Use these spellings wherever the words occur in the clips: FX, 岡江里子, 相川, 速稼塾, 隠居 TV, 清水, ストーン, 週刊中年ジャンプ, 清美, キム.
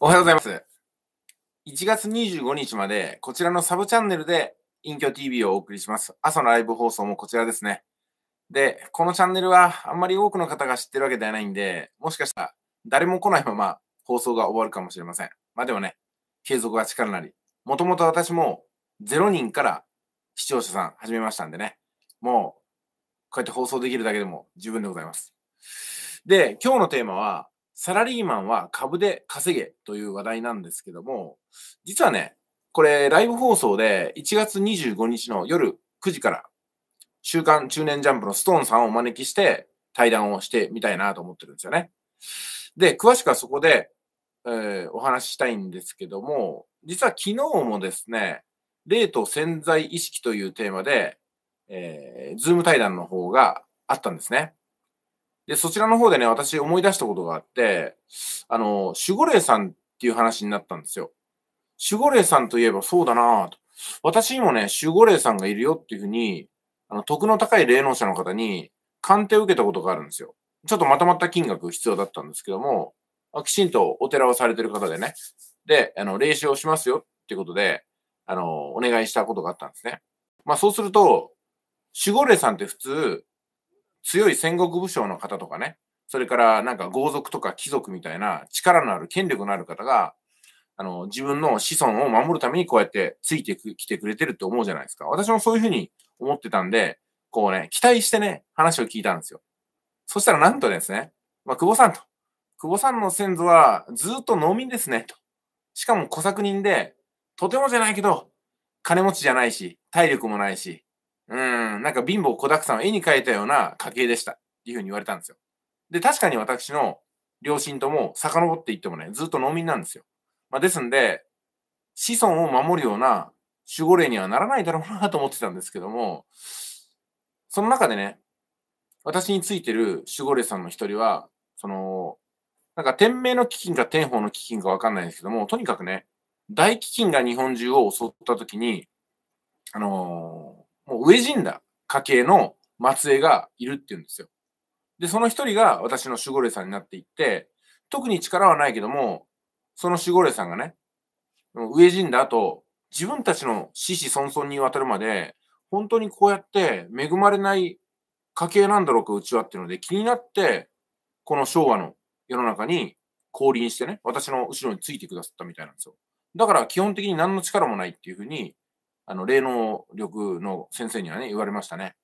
おはようございます。1月25日までこちらのサブチャンネルで隠居 TV をお送りします。朝のライブ放送もこちらですね。で、このチャンネルはあんまり多くの方が知ってるわけではないんで、もしかしたら誰も来ないまま放送が終わるかもしれません。まあでもね、継続が力なり。もともと私も0人から視聴者さん始めましたんでね。もうこうやって放送できるだけでも十分でございます。で、今日のテーマは、サラリーマンは株で稼げという話題なんですけども、実はね、これライブ放送で1月25日の夜9時から週刊中年ジャンプのストーンさんをお招きして対談をしてみたいなと思ってるんですよね。で、詳しくはそこで、お話ししたいんですけども、実は昨日もですね、霊と潜在意識というテーマで、ズーム対談の方があったんですね。で、そちらの方でね、私思い出したことがあって、守護霊さんっていう話になったんですよ。守護霊さんといえばそうだなぁと。私にもね、守護霊さんがいるよっていうふうに、徳の高い霊能者の方に鑑定を受けたことがあるんですよ。ちょっとまとまった金額必要だったんですけども、きちんとお寺をされてる方でね。で、霊視をしますよっていうことで、お願いしたことがあったんですね。まあそうすると、守護霊さんって普通、強い戦国武将の方とかね、それからなんか豪族とか貴族みたいな力のある権力のある方が、自分の子孫を守るためにこうやってついてきてくれてるって思うじゃないですか。私もそういうふうに思ってたんで、こうね、期待してね、話を聞いたんですよ。そしたらなんとですね、まあ、久保さんの先祖はずっと農民ですね、と。しかも小作人で、とてもじゃないけど、金持ちじゃないし、体力もないし、なんか貧乏子だくさんを絵に描いたような家系でした。っていうふうに言われたんですよ。で、確かに私の両親とも遡っていってもね、ずっと農民なんですよ。まあ、ですんで、子孫を守るような守護霊にはならないだろうなと思ってたんですけども、その中でね、私についてる守護霊さんの一人は、なんか天明の飢饉か天保の飢饉かわかんないんですけども、とにかくね、大飢饉が日本中を襲った時に、もう飢え死んだ家系の末裔がいるって言うんですよ。で、その一人が私の守護霊さんになっていって、特に力はないけども、その守護霊さんがね、飢え死んだ後、自分たちの子々孫々にわたるまで、本当にこうやって恵まれない家系なんだろうか、うちはっていうので気になって、この昭和の世の中に降臨してね、私の後ろについてくださったみたいなんですよ。だから基本的に何の力もないっていうふうに、霊能力の先生にはね、言われましたね。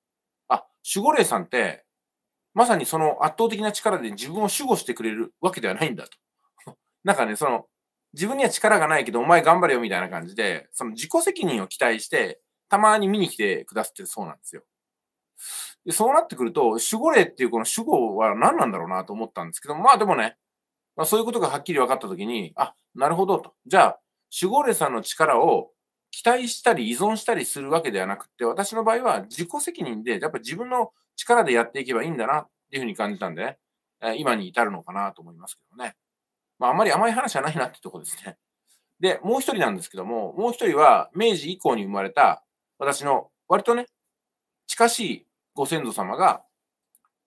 あ、守護霊さんって、まさにその圧倒的な力で自分を守護してくれるわけではないんだと。なんかね、自分には力がないけど、お前頑張れよみたいな感じで、その自己責任を期待して、たまに見に来てくださってるそうなんですよ。で、そうなってくると、守護霊っていうこの守護は何なんだろうなと思ったんですけど、まあでもね、まあ、そういうことがはっきり分かったときに、あ、なるほどと。じゃあ、守護霊さんの力を、期待したり依存したりするわけではなくて、私の場合は自己責任で、やっぱり自分の力でやっていけばいいんだなっていうふうに感じたんでね、今に至るのかなと思いますけどね。まあ、あんまり甘い話はないなってとこですね。で、もう一人なんですけども、もう一人は明治以降に生まれた私の割とね、近しいご先祖様が、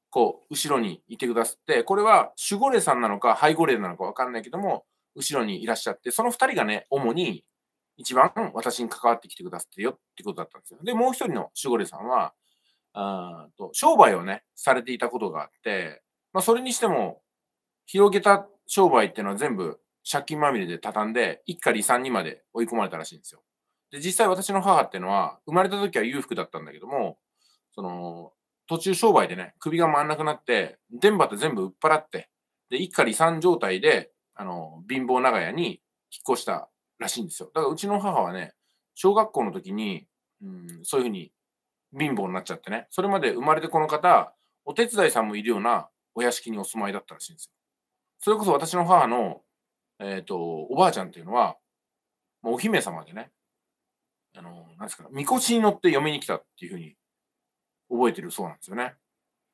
こう、後ろにいてくださって、これは守護霊さんなのか背後霊なのかわかんないけども、後ろにいらっしゃって、その二人がね、主に一番私に関わってきてくださってよってことだったんですよ。で、もう一人の守護霊さんは、商売をね、されていたことがあって、まあ、それにしても、広げた商売っていうのは全部借金まみれで畳んで、一家離散にまで追い込まれたらしいんですよ。で、実際私の母っていうのは、生まれた時は裕福だったんだけども、途中商売でね、首が回んなくなって、電波って全部売っ払って、で、一家離散状態で、貧乏長屋に引っ越したらしいんですよ。だからうちの母はね、小学校の時に、そういうふうに貧乏になっちゃってね、それまで生まれてこの方、お手伝いさんもいるようなお屋敷にお住まいだったらしいんですよ。それこそ私の母の、おばあちゃんっていうのは、もうお姫様でね、なんですか、みこしに乗って嫁に来たっていうふうに覚えてるそうなんですよね。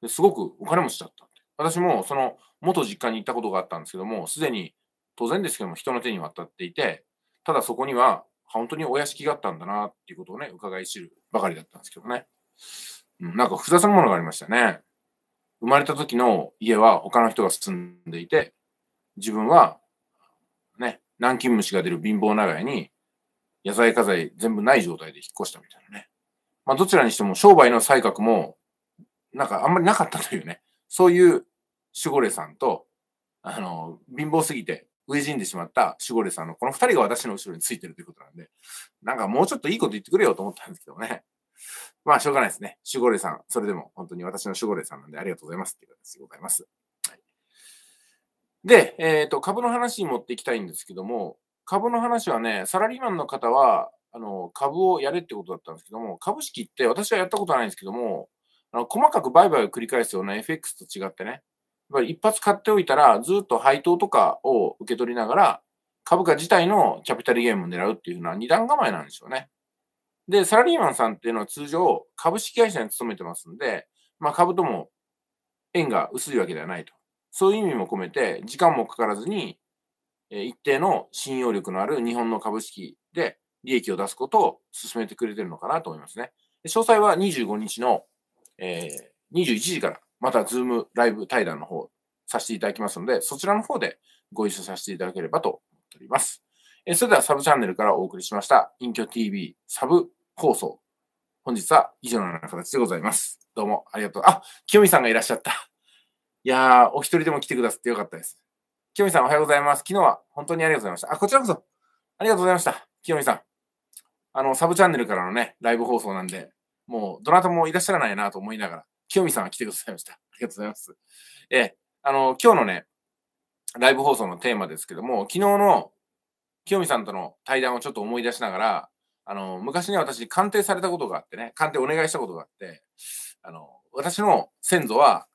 ですごくお金持ちだったって。私もその元実家に行ったことがあったんですけども、すでに当然ですけども人の手に渡っていて、ただそこには本当にお屋敷があったんだなっていうことをね、伺い知るばかりだったんですけどね。なんか複雑なものがありましたね。生まれた時の家は他の人が住んでいて、自分はね、南京虫が出る貧乏長屋に、野菜家財全部ない状態で引っ越したみたいなね。まあどちらにしても商売の才覚も、なんかあんまりなかったというね、そういう守護霊さんと、貧乏すぎて飢え死んでしまった守護霊さんのこの2人が私の後ろについてるということなんで、なんかもうちょっといいこと言ってくれよと思ったんですけどね。まあしょうがないですね。守護霊さん、それでも本当に私の守護霊さんなんでありがとうございますっていう形でございます。はい、で、株の話に持っていきたいんですけども、株の話はね、サラリーマンの方は株をやれってことだったんですけども、株式って私はやったことないんですけども、細かく売買を繰り返すような FX と違ってね、やっぱり一発買っておいたらずっと配当とかを受け取りながら株価自体のキャピタルゲームを狙うっていうのは二段構えなんでしょうね。で、サラリーマンさんっていうのは通常株式会社に勤めてますんで、まあ、株とも縁が薄いわけではないと。そういう意味も込めて時間もかからずに一定の信用力のある日本の株式で利益を出すことを進めてくれてるのかなと思いますね。詳細は25日の、21時からまたズームライブ対談の方させていただきますので、そちらの方でご一緒させていただければと思っております。それではサブチャンネルからお送りしました隠居 TV サブ放送。本日は以上のような形でございます。どうもありがとう。あ、清美さんがいらっしゃった。いやー、お一人でも来てくださってよかったです。清美さんおはようございます。昨日は本当にありがとうございました。あ、こちらこそありがとうございました。清美さん。サブチャンネルからのね、ライブ放送なんで、もうどなたもいらっしゃらないなと思いながら、清美さんは来てくださいました。ありがとうございます。今日のね、ライブ放送のテーマですけども、昨日の清美さんとの対談をちょっと思い出しながら、昔に私、鑑定されたことがあってね、鑑定お願いしたことがあって、私の先祖は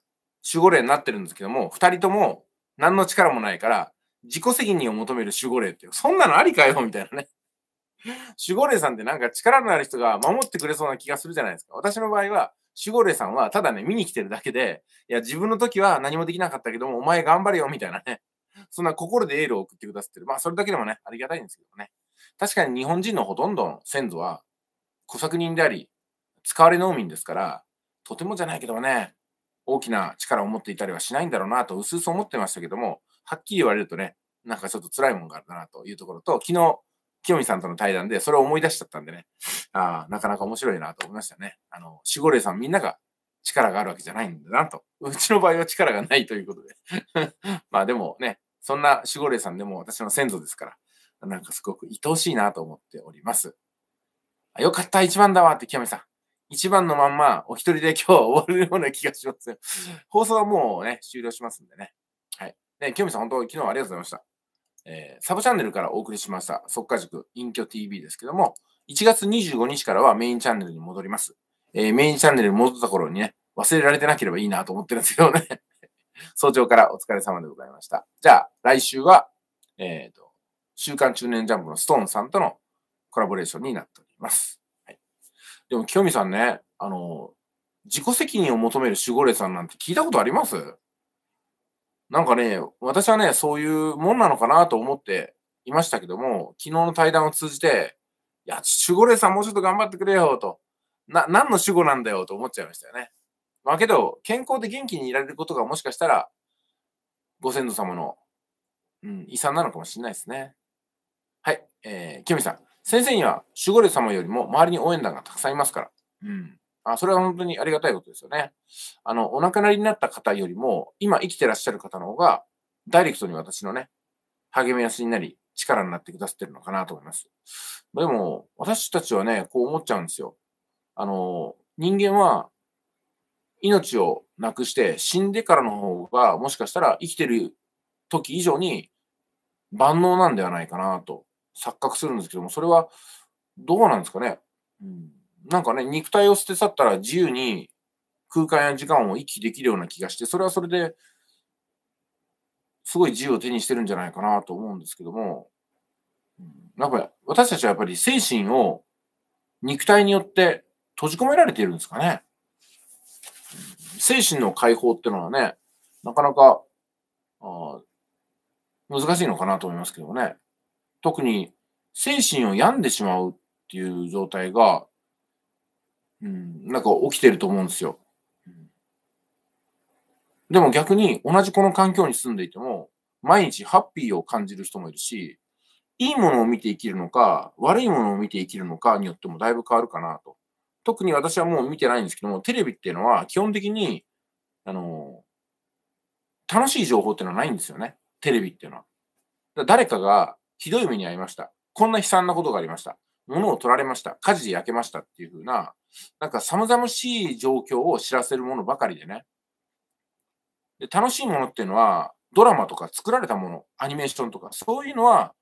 守護霊になってるんですけども、2人とも何の力もないから、自己責任を求める守護霊って、そんなのありかよみたいなね。守護霊さんってなんか力のある人が守ってくれそうな気がするじゃないですか。私の場合は、守護霊さんはただね、見に来てるだけで、いや、自分の時は何もできなかったけども、お前頑張れよみたいなね。そんな心でエールを送ってくださってる。まあ、それだけでもね、ありがたいんですけどね。確かに日本人のほとんどの先祖は、小作人であり、使われ農民ですから、とてもじゃないけどもね、大きな力を持っていたりはしないんだろうなと、うすうす思ってましたけども、はっきり言われるとね、なんかちょっと辛いもんがあるなというところと、昨日、清美さんとの対談でそれを思い出しちゃったんでね、ああ、なかなか面白いなと思いましたね。守護霊さんみんなが力があるわけじゃないんだなと。うちの場合は力がないということで。まあでもね、そんな守護霊さんでも私の先祖ですから、なんかすごく愛おしいなと思っております。あ、よかった、一番だわって清美さん。一番のまんま、お一人で今日終わるような気がしますよ。放送はもうね、終了しますんでね。はい。ね、清美さん、本当、昨日はありがとうございました。サブチャンネルからお送りしました、速稼塾、隠居 TV ですけども、1月25日からはメインチャンネルに戻ります。メインチャンネルに戻った頃にね、忘れられてなければいいなと思ってるんですけどね。早朝からお疲れ様でございました。じゃあ、来週は、週刊中年ジャンプのストーンさんとのコラボレーションになっております。はい、でも、清美さんね、自己責任を求める守護霊さんなんて聞いたことあります？なんかね、私はね、そういうもんなのかなと思っていましたけども、昨日の対談を通じて、いや、守護霊さんもうちょっと頑張ってくれよと、何の守護なんだよと思っちゃいましたよね。まあけど、健康で元気にいられることがもしかしたら、ご先祖様の、遺産なのかもしれないですね。はい、清美さん。先生には守護霊様よりも周りに応援団がたくさんいますから。それは本当にありがたいことですよね。お亡くなりになった方よりも、今生きてらっしゃる方の方が、ダイレクトに私のね、励み足になり、力になってくださってるのかなと思います。でも、私たちはね、こう思っちゃうんですよ。人間は、命をなくして、死んでからの方が、もしかしたら生きてる時以上に、万能なんではないかなと、錯覚するんですけども、それは、どうなんですかね。なんかね、肉体を捨て去ったら自由に空間や時間を行き来できるような気がして、それはそれですごい自由を手にしてるんじゃないかなと思うんですけども、なんか私たちはやっぱり精神を肉体によって閉じ込められているんですかね。精神の解放ってのはね、なかなか難しいのかなと思いますけどもね。特に精神を病んでしまうっていう状態が、なんか起きてると思うんですよ。でも逆に同じこの環境に住んでいても、毎日ハッピーを感じる人もいるし、いいものを見て生きるのか、悪いものを見て生きるのかによってもだいぶ変わるかなと。特に私はもう見てないんですけども、テレビっていうのは基本的に、楽しい情報っていうのはないんですよね。テレビっていうのは。だから誰かがひどい目に遭いました。こんな悲惨なことがありました。物を取られました。火事で焼けましたっていう風な、なんか寒々しい状況を知らせるものばかりでね。で、楽しいものっていうのは、ドラマとか作られたもの、アニメーションとか、そういうのは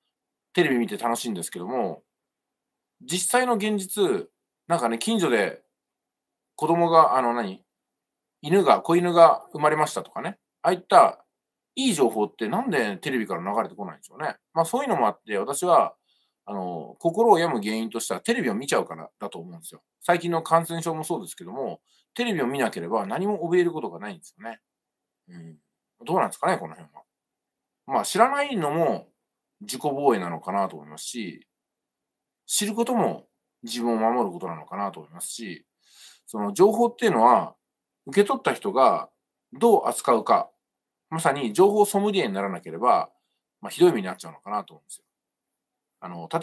テレビ見て楽しいんですけども、実際の現実、なんかね、近所で子供が、子犬が生まれましたとかね。ああいったいい情報ってなんでテレビから流れてこないんでしょうね。まあそういうのもあって、私は、心を病む原因としてはテレビを見ちゃうからだと思うんですよ。最近の感染症もそうですけども、テレビを見なければ何も怯えることがないんですよね。どうなんですかね、この辺は。まあ知らないのも自己防衛なのかなと思いますし、知ることも自分を守ることなのかなと思いますし、その情報っていうのは受け取った人がどう扱うか、まさに情報ソムリエにならなければ、まあ、ひどい目になっちゃうのかなと思うんですよ。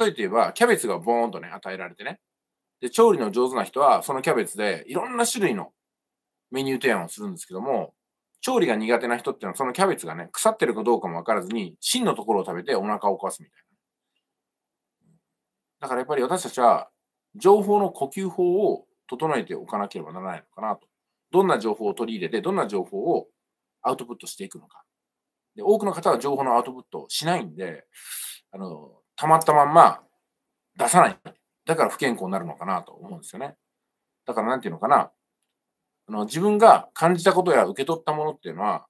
例えて言えば、キャベツがボーンとね、与えられてね。で、調理の上手な人は、そのキャベツでいろんな種類のメニュー提案をするんですけども、調理が苦手な人っていうのは、そのキャベツがね、腐ってるかどうかもわからずに、芯のところを食べてお腹を壊すみたいな。だからやっぱり私たちは、情報の呼吸法を整えておかなければならないのかなと。どんな情報を取り入れて、どんな情報をアウトプットしていくのか。で、多くの方は情報のアウトプットをしないんで、溜まったまんま出さない。だから不健康になるのかなと思うんですよね。だからなんていうのかな。自分が感じたことや受け取ったものっていうのは、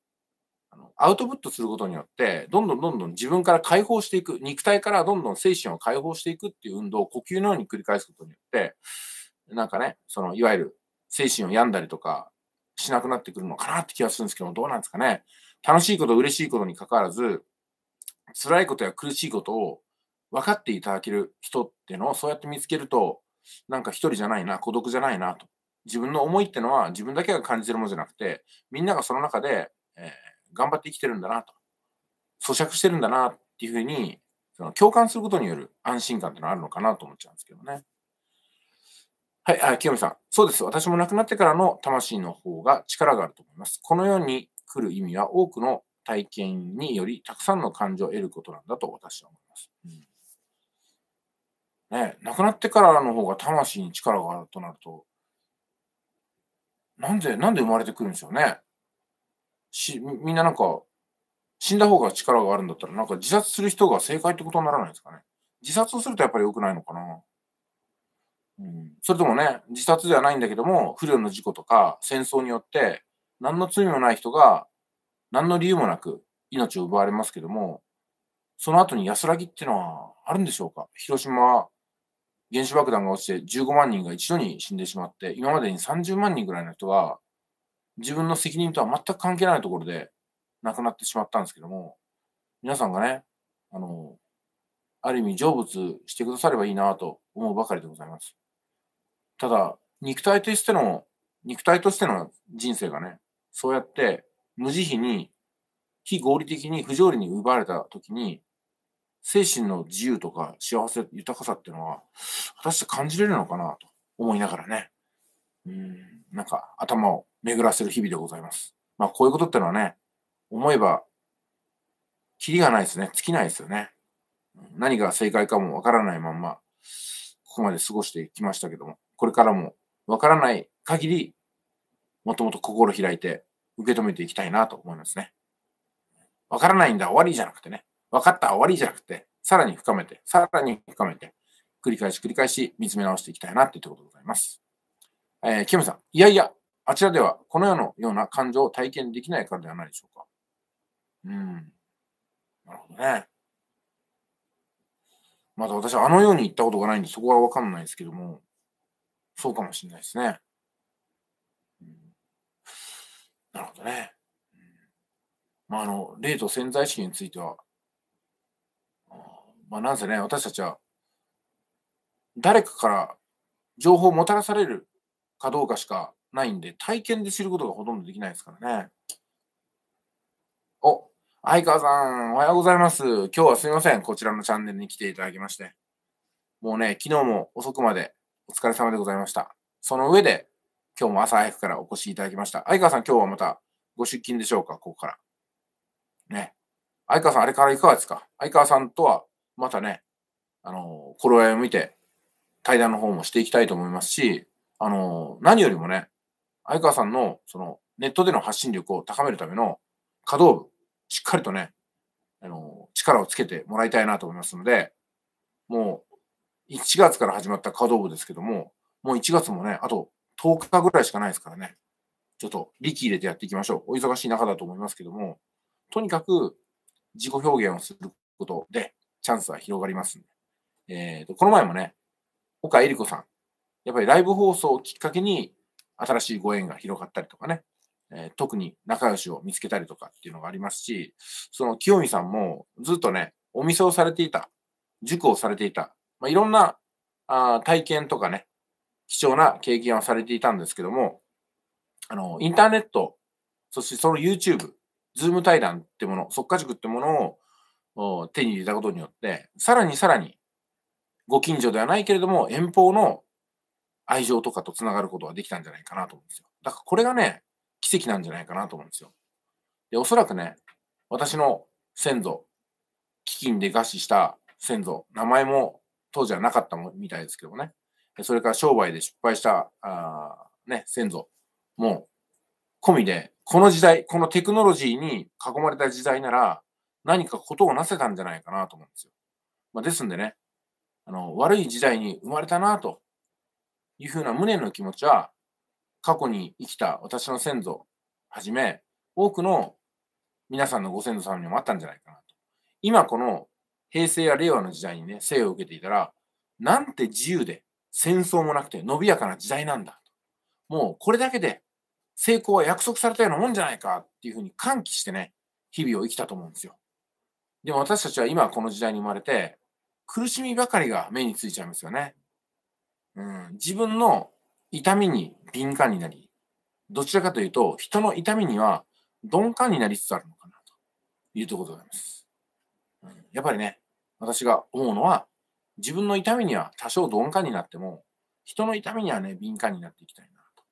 アウトプットすることによって、どんどん自分から解放していく。肉体からどんどん精神を解放していくっていう運動を呼吸のように繰り返すことによって、なんかね、いわゆる精神を病んだりとかしなくなってくるのかなって気がするんですけど、どうなんですかね。楽しいこと、嬉しいことに関わらず、辛いことや苦しいことを分かっていただける人っていうのをそうやって見つけると、なんか一人じゃないな、孤独じゃないなと。自分の思いってのは自分だけが感じてるものじゃなくて、みんながその中で、頑張って生きてるんだなと。咀嚼してるんだなっていうふうに、共感することによる安心感っていうのはあるのかなと思っちゃうんですけどね。はい、清美さん。そうです。私も亡くなってからの魂の方が力があると思います。この世に来る意味は多くの体験によりたくさんの感情を得ることなんだと私は思います。ね、亡くなってからの方が魂に力があるとなると、なんで生まれてくるんでしょうね。みんななんか、死んだ方が力があるんだったら、なんか自殺する人が正解ってことにならないですかね。自殺をするとやっぱり良くないのかな。それともね、自殺ではないんだけども、不慮の事故とか戦争によって、何の罪もない人が、何の理由もなく命を奪われますけども、その後に安らぎっていうのはあるんでしょうか。広島は原子爆弾が落ちて15万人が一度に死んでしまって、今までに30万人ぐらいの人が、自分の責任とは全く関係ないところで亡くなってしまったんですけども、皆さんがね、ある意味成仏してくださればいいなと思うばかりでございます。ただ、肉体としての人生がね、そうやって無慈悲に、非合理的に不条理に奪われたときに、精神の自由とか幸せ、豊かさっていうのは、果たして感じれるのかなと思いながらね、なんか頭を巡らせる日々でございます。まあこういうことってのはね、思えば、キリがないですね。尽きないですよね。何が正解かもわからないまんま、ここまで過ごしてきましたけども、これからもわからない限り、もともと心開いて受け止めていきたいなと思いますね。わからないんだ、終わりじゃなくてね。分かった、終わりじゃなくて、さらに深めて、さらに深めて、繰り返し見つめ直していきたいなっていうところでございます。キムさん、いやいや、あちらではこの世のような感情を体験できないからではないでしょうか。なるほどね。まだ私はあのように行ったことがないんで、そこはわかんないですけども、そうかもしれないですね。なるほどね。まあ霊と潜在意識については、まあ、なんせね、私たちは、誰かから情報をもたらされるかどうかしかないんで、体験で知ることがほとんどできないですからね。お、相川さん、おはようございます。今日はすいません。こちらのチャンネルに来ていただきまして。もうね、昨日も遅くまでお疲れ様でございました。その上で、今日も朝早くからお越しいただきました。相川さん、今日はまたご出勤でしょうか、ここから。ね。相川さん、あれからいかがですか？相川さんとは、またね、頃合いを見て、対談の方もしていきたいと思いますし、何よりもね、相川さんの、ネットでの発信力を高めるための稼働部、しっかりとね、力をつけてもらいたいなと思いますので、もう、1月から始まった稼働部ですけども、もう1月もね、あと10日ぐらいしかないですからね、ちょっと力入れてやっていきましょう。お忙しい中だと思いますけども、とにかく自己表現をすることで、チャンスは広がりますんで。この前もね、岡江里子さん、やっぱりライブ放送をきっかけに、新しいご縁が広がったりとかね、特に仲良しを見つけたりとかっていうのがありますし、その清美さんもずっとね、お店をされていた、塾をされていた、いろんな体験とかね、貴重な経験をされていたんですけども、インターネット、そしてその YouTube、ズーム対談ってもの、即家塾ってものを手に入れたことによって、さらに、ご近所ではないけれども、遠方の愛情とかとつながることはできたんじゃないかなと思うんですよ。だからこれがね、奇跡なんじゃないかなと思うんですよ。で、おそらくね、私の先祖、飢饉で餓死した先祖、名前も当時はなかったみたいですけどもね、それから商売で失敗した、先祖も込みで、この時代、このテクノロジーに囲まれた時代なら、何かことをなせたんじゃないかなと思うんですよ。ですんでね、悪い時代に生まれたなというふうな無念の気持ちは、過去に生きた私の先祖はじめ、多くの皆さんのご先祖様にもあったんじゃないかなと。今この平成や令和の時代にね、生を受けていたら、なんて自由で戦争もなくて伸びやかな時代なんだと。もうこれだけで成功は約束されたようなもんじゃないかっていうふうに歓喜してね、日々を生きたと思うんですよ。でも私たちは今この時代に生まれて、苦しみばかりが目についちゃいますよね。自分の痛みに敏感になり、どちらかというと、人の痛みには鈍感になりつつあるのかなというところでございます。やっぱりね、私が思うのは、自分の痛みには多少鈍感になっても、人の痛みにはね、敏感になっていきたいなと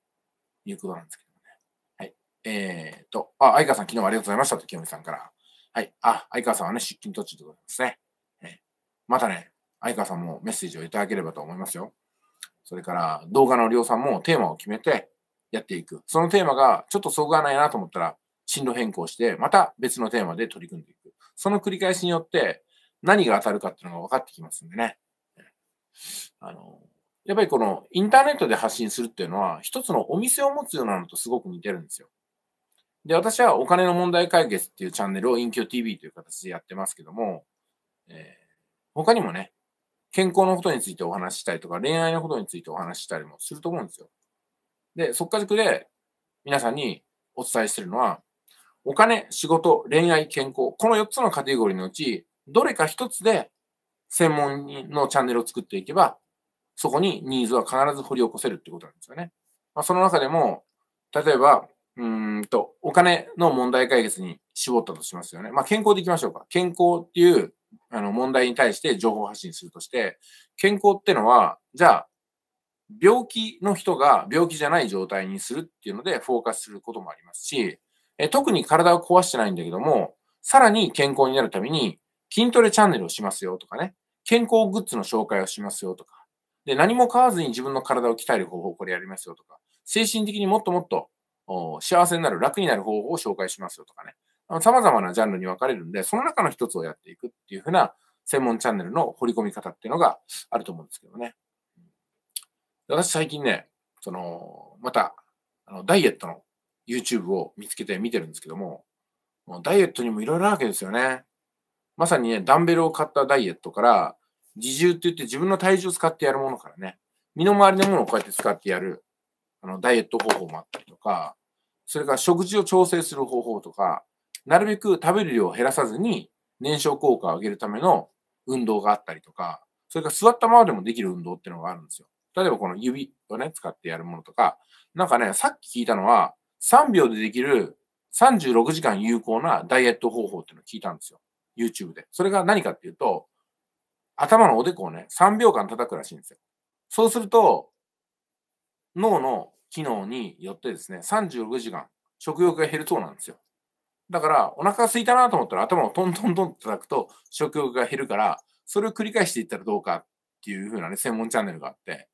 いうことなんですけどね。はい。相川さん、昨日はありがとうございましたと、清美さんから。はい。相川さんはね、出勤途中でございますね。またね、相川さんもメッセージをいただければと思いますよ。それから動画の量産もテーマを決めてやっていく。そのテーマがちょっとそぐわないなと思ったら進路変更してまた別のテーマで取り組んでいく。その繰り返しによって何が当たるかっていうのが分かってきますんでね。やっぱりこのインターネットで発信するっていうのは一つのお店を持つようなのとすごく似てるんですよ。で、私はお金の問題解決っていうチャンネルを隠居 TV という形でやってますけども、他にもね、健康のことについてお話ししたりとか、恋愛のことについてお話ししたりもすると思うんですよ。で、即家塾で皆さんにお伝えしているのは、お金、仕事、恋愛、健康、この4つのカテゴリーのうち、どれか1つで専門のチャンネルを作っていけば、そこにニーズは必ず掘り起こせるってことなんですよね。その中でも、例えば、お金の問題解決に絞ったとしますよね。健康でいきましょうか。健康っていう、問題に対して情報発信するとして、健康ってのは、じゃあ、病気の人が病気じゃない状態にするっていうのでフォーカスすることもありますし、特に体を壊してないんだけども、さらに健康になるために筋トレチャンネルをしますよとかね、健康グッズの紹介をしますよとか、で、何も買わずに自分の体を鍛える方法これやりますよとか、精神的にもっともっと幸せになる、楽になる方法を紹介しますよとかね。様々なジャンルに分かれるんで、その中の一つをやっていくっていうふうな専門チャンネルの掘り込み方っていうのがあると思うんですけどね。私最近ね、また、ダイエットの YouTube を見つけて見てるんですけども、ダイエットにもいろいろあるわけですよね。まさにね、ダンベルを買ったダイエットから、自重って言って自分の体重を使ってやるものからね、身の回りのものをこうやって使ってやる、ダイエット方法もあったりとか、それから食事を調整する方法とか、なるべく食べる量を減らさずに燃焼効果を上げるための運動があったりとか、それから座ったままでもできる運動っていうのがあるんですよ。例えばこの指をね、使ってやるものとか、なんかね、さっき聞いたのは3秒でできる36時間有効なダイエット方法っていうのを聞いたんですよ。YouTube で。それが何かっていうと、頭のおでこをね、3秒間叩くらしいんですよ。そうすると、脳の機能によってですね、36時間、食欲が減るそうなんですよ。だから、お腹空いたなと思ったら頭をトントントンって叩くと食欲が減るから、それを繰り返していったらどうかっていう風なね、専門チャンネルがあって、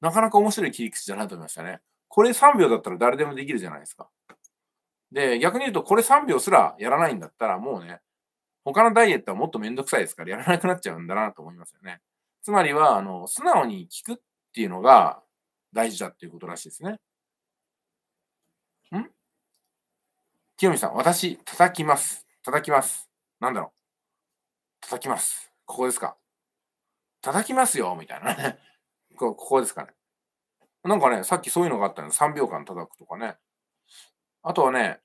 なかなか面白い切り口だなと思いましたね。これ3秒だったら誰でもできるじゃないですか。で、逆に言うと、これ3秒すらやらないんだったら、もうね、他のダイエットはもっとめんどくさいですから、やらなくなっちゃうんだなと思いますよね。つまりは、素直に聞くっていうのが大事だっていうことらしいですね。清水さん、私、叩きます。叩きます。なんだろう。叩きます。ここですか。叩きますよみたいなね。ここですかね。なんかね、さっきそういうのがあったの。3秒間叩くとかね。あとはね、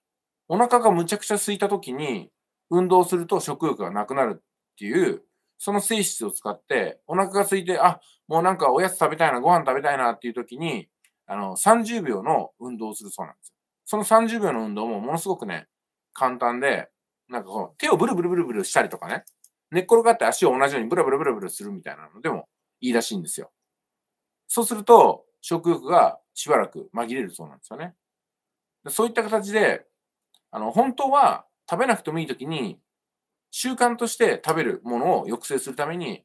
お腹がむちゃくちゃ空いた時に運動すると食欲がなくなるっていう、その性質を使って、お腹が空いて、あ、もうなんかおやつ食べたいな、ご飯食べたいなっていう時に、30秒の運動をするそうなんですよ。その30秒の運動もものすごくね、簡単で、なんかこう、手をブルブルブルブルしたりとかね、寝っ転がって足を同じようにブラブラブラブラするみたいなのでもいいらしいんですよ。そうすると、食欲がしばらく紛れるそうなんですよね。そういった形で、本当は食べなくてもいいときに、習慣として食べるものを抑制するために、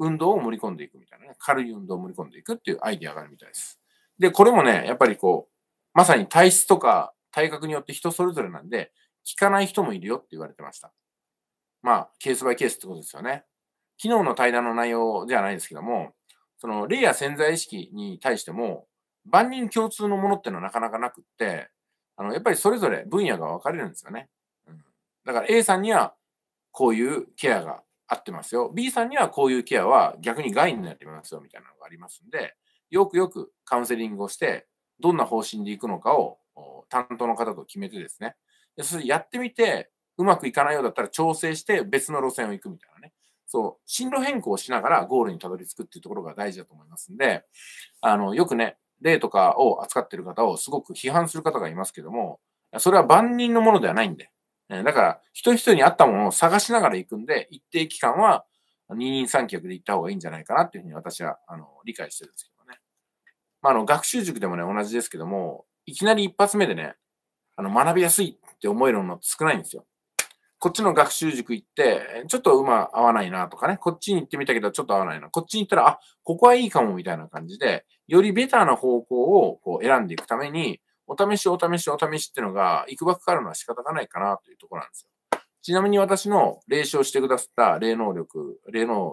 運動を盛り込んでいくみたいなね、軽い運動を盛り込んでいくっていうアイデアがあるみたいです。で、これもね、やっぱりこう、まさに体質とか体格によって人それぞれなんで、効かない人もいるよって言われてました。まあ、ケースバイケースってことですよね。昨日の対談の内容ではないですけども、その霊や潜在意識に対しても、万人共通のものってのはなかなかなくって、やっぱりそれぞれ分野が分かれるんですよね。だから A さんにはこういうケアが合ってますよ。B さんにはこういうケアは逆に害になってますよみたいなのがありますんで、よくよくカウンセリングをして、どんな方針でいくのかを担当の方と決めてですね。それやってみて、うまくいかないようだったら調整して別の路線を行くみたいなね。そう、進路変更をしながらゴールにたどり着くっていうところが大事だと思いますんで、よくね、例とかを扱っている方をすごく批判する方がいますけども、それは万人のものではないんで。だから、一人一人に合ったものを探しながら行くんで、一定期間は二人三脚で行った方がいいんじゃないかなっていうふうに私は理解してるんですけどね。まあ、学習塾でもね、同じですけども、いきなり一発目でね、学びやすいって思えるの少ないんですよ。こっちの学習塾行って、ちょっと馬合わないなとかね、こっちに行ってみたけどちょっと合わないな、こっちに行ったら、あ、ここはいいかもみたいな感じで、よりベターな方向をこう選んでいくために、お試しっていうのが、いくばくかるのは仕方がないかなというところなんですよ。ちなみに私の霊視をしてくださった霊能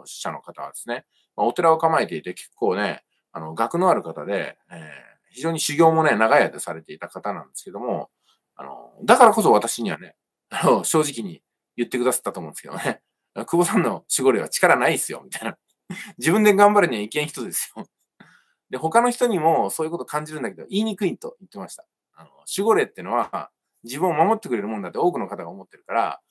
者の方はですね、お寺を構えていて結構ね、学のある方で、非常に修行もね、長い間されていた方なんですけども、だからこそ私にはね、正直に言ってくださったと思うんですけどね。久保さんの守護霊は力ないっすよ、みたいな。自分で頑張るにはいけん人ですよ。で、他の人にもそういうこと感じるんだけど、言いにくいと言ってました。守護霊ってのは、自分を守ってくれるもんだって多くの方が思ってるから、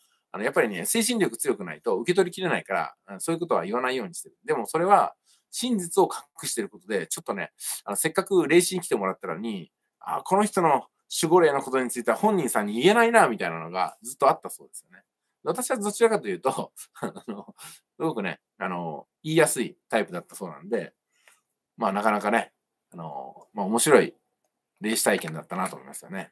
やっぱりね、精神力強くないと受け取りきれないから、そういうことは言わないようにしてる。でもそれは、真実を隠してることで、ちょっとね、せっかく霊視に来てもらったのに、あ、この人の守護霊のことについては本人さんに言えないな、みたいなのがずっとあったそうですよね。私はどちらかというと、すごくね、言いやすいタイプだったそうなんで、まあなかなかね、面白い霊視体験だったなと思いましたね。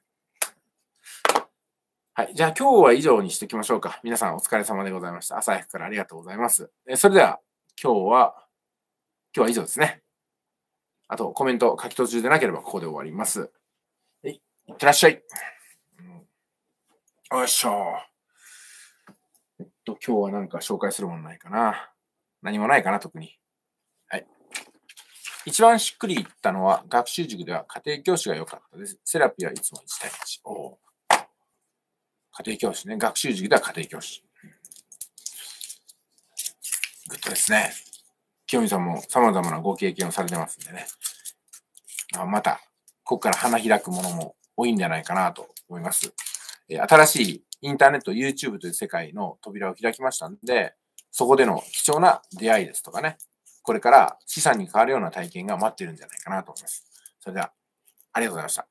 はい。じゃあ今日は以上にしておきましょうか。皆さんお疲れ様でございました。朝早くからありがとうございます。それでは今日は以上ですね。あとコメント書き途中でなければここで終わります。いってらっしゃい。よいしょ。今日は何か紹介するものないかな。何もないかな、特に。はい。一番しっくりいったのは、学習塾では家庭教師が良かったです。セラピーはいつも1対1。おー。家庭教師ね。学習塾では家庭教師。グッドですね。清水さんも様々なご経験をされてますんでね。また、ここから花開くものも多いんじゃないかなと思います。新しいインターネット、YouTube という世界の扉を開きましたんで、そこでの貴重な出会いですとかね、これから資産に変わるような体験が待ってるんじゃないかなと思います。それでは、ありがとうございました。